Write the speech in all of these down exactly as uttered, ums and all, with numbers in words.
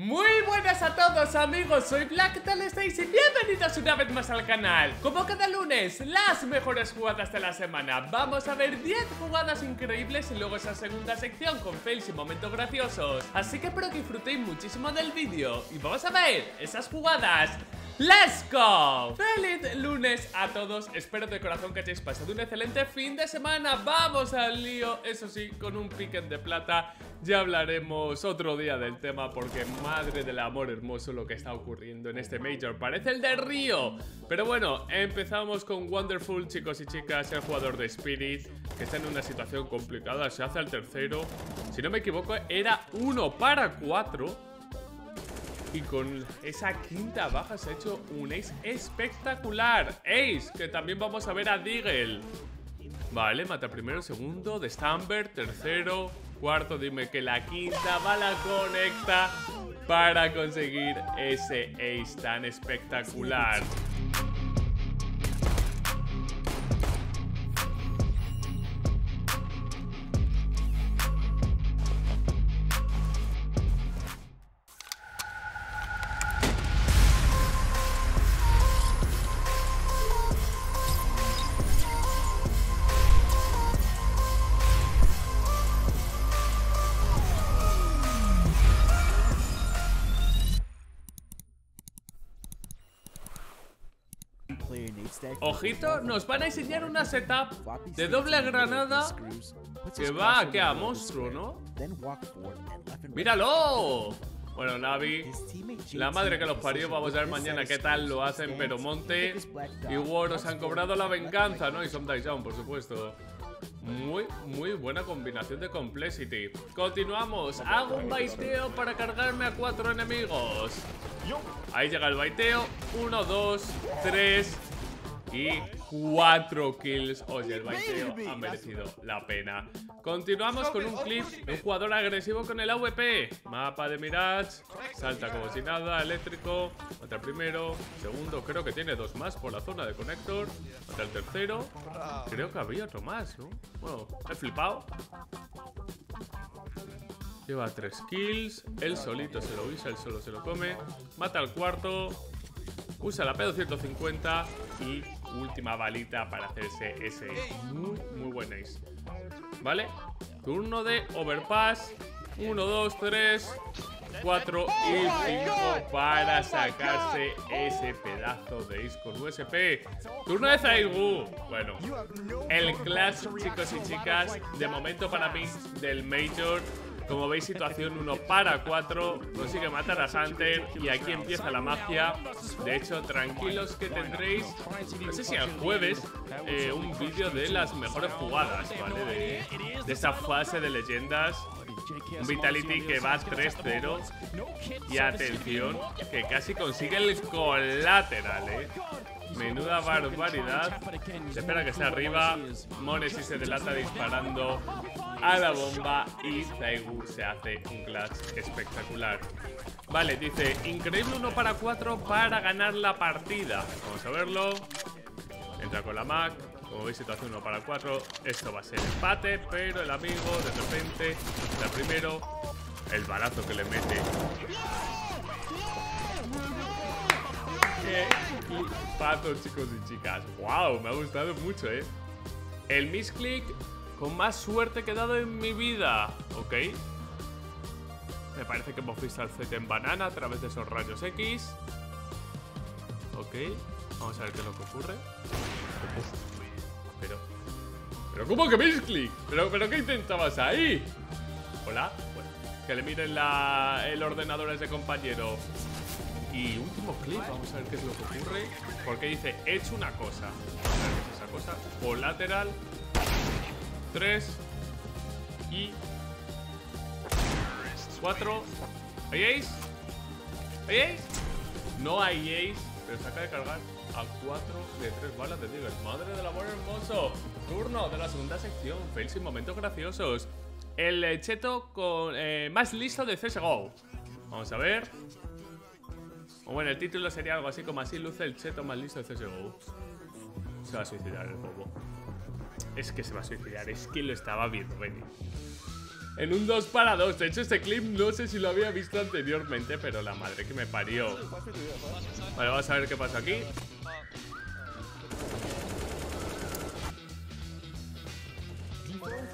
Muy buenas a todos amigos, soy Black, ¿qué tal estáis? Y bienvenidos una vez más al canal. Como cada lunes, las mejores jugadas de la semana. Vamos a ver diez jugadas increíbles y luego esa segunda sección con fails y momentos graciosos. Así que espero que disfrutéis muchísimo del vídeo. Y vamos a ver esas jugadas. ¡Let's go! ¡Feliz lunes a todos! Espero de corazón que hayáis pasado un excelente fin de semana. ¡Vamos al lío! Eso sí, con un piquen de plata. Ya hablaremos otro día del tema porque madre del amor hermoso lo que está ocurriendo en este Major. Parece el de Río. Pero bueno, empezamos con Wonderful, chicos y chicas. El jugador de Spirit, que está en una situación complicada. Se hace al tercero. Si no me equivoco, era uno para cuatro. Y con esa quinta baja se ha hecho un ace espectacular. Ace, que también vamos a ver a Digel. Vale, mata primero, segundo, de Stambert, tercero, cuarto, dime que la quinta bala conecta para conseguir ese ace tan espectacular. Ojito, nos van a enseñar una setup de doble granada que va aquí a monstruo, ¿no? ¡Míralo! Bueno, Navi, la madre que los parió, vamos a ver mañana qué tal lo hacen, pero Monte y World nos han cobrado la venganza, ¿no? Y son Daijon, por supuesto. Muy, muy buena combinación de complexity. Continuamos, hago un baiteo para cargarme a cuatro enemigos. Ahí llega el baiteo, uno, dos, tres... y cuatro kills. Oye, el baiteo ha merecido la pena. Continuamos con un clip de un jugador agresivo con el A W P. Mapa de Mirage. Salta como si nada, eléctrico. Mata el primero, segundo, creo que tiene dos más por la zona de conector. Mata el tercero. Creo que había otro más, ¿no? Bueno, he flipado. Lleva tres kills. Él solito se lo usa, él solo se lo come. Mata al cuarto. Usa la P doscientos cincuenta y última balita para hacerse ese muy, muy buen ace. ¿Vale? Turno de Overpass. uno, dos, tres, cuatro y cinco para sacarse ese pedazo de ace con U S P. Turno de Zaygur. Bueno, el Clash, chicos y chicas, de momento para mí del Major. Como veis, situación uno para cuatro, consigue matar a Xander y aquí empieza la magia. De hecho, tranquilos que tendréis, no sé si el jueves, eh, un vídeo de las mejores jugadas, ¿vale? De, de esa fase de leyendas. Un Vitality que va tres cero y atención, que casi consigue el colateral, ¿eh? Menuda barbaridad. Se espera que esté arriba. Monesi se delata disparando a la bomba y Taegu se hace un clutch espectacular. Vale, dice increíble uno para cuatro para ganar la partida. Vamos a verlo. Entra con la M A C. Como veis, situación uno para cuatro. Esto va a ser empate, pero el amigo de repente da primero. El balazo que le mete. Patos, chicos y chicas. Wow, me ha gustado mucho, eh. El misclick con más suerte que he dado en mi vida. Ok. Me parece que hemos visto al Z en banana a través de esos rayos X. Ok. Vamos a ver qué es lo que ocurre. Pero. Pero ¿cómo que misclick? ¿Pero, pero qué intentabas ahí? Hola. Bueno, que le miren la, el ordenador a ese compañero. Y último clip, vamos a ver qué es lo que ocurre. Porque dice, he hecho una cosa. Vamos a ver qué es esa cosa. Colateral. tres y cuatro. ¿Hay ace? ¿Hay ace? No hay ace, pero se acaba de cargar a cuatro de tres balas de Digel. Madre del amor hermoso. Turno de la segunda sección, fails y momentos graciosos. El cheto con, eh, más listo de C S G O. Vamos a ver. O bueno, el título sería algo así como así luce el cheto más listo de C S G O. Se va a suicidar el bobo. Es que se va a suicidar, es que lo estaba viendo venir. en un dos para dos. De hecho, este clip no sé si lo había visto anteriormente, pero la madre que me parió. Vale, vamos a ver qué pasa aquí.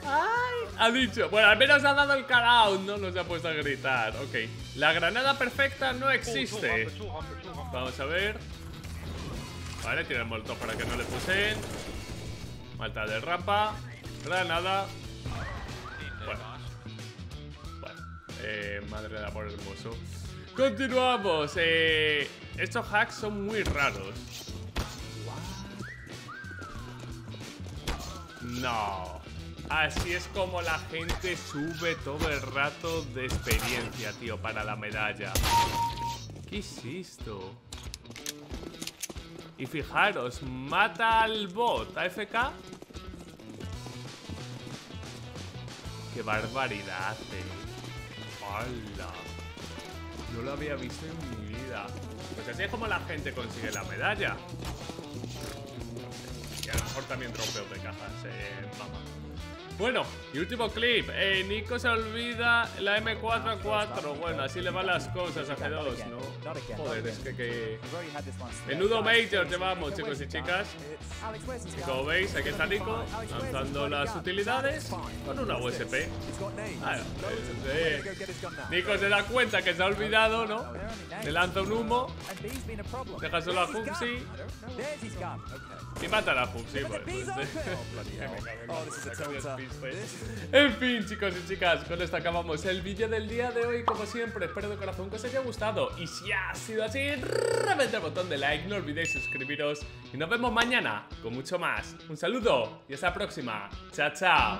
¡Ay! Ha dicho. Bueno, al menos ha dado el call out, no nos ha puesto a gritar. Ok. La granada perfecta no existe. Vamos a ver. Vale, tiene el molotov para que no le pusen. Malta de rampa. Granada. Bueno. Bueno. Eh, madre de amor hermoso. Continuamos. Eh, estos hacks son muy raros. No. Así es como la gente sube todo el rato de experiencia, tío, para la medalla. ¿Qué es esto? Y fijaros, mata al bot, A F K. ¡Qué barbaridad, eh! ¡Hala! No lo había visto en mi vida. Pues así es como la gente consigue la medalla. Y a lo mejor también trofeos de cajas, eh, mamá. Bueno, y último clip. Eh, Nico se olvida la M cuatro A cuatro. Bueno, así le van las cosas a G dos, ¿no? Joder, es que... que... menudo Major llevamos, chicos y chicas. Y como veis, aquí está Nico lanzando las utilidades con una U S P. Ah, eh, Nico se da cuenta que se ha olvidado, ¿no? Le lanza un humo. Deja solo a Fuxy. Y mata a la Fuxy, pues. En fin, chicos y chicas, con esto acabamos el vídeo del día de hoy. Como siempre, espero de corazón que os haya gustado. Y si ha sido así, reventad el botón de like, no olvidéis suscribiros. Y nos vemos mañana con mucho más. Un saludo y hasta la próxima. Chao, chao.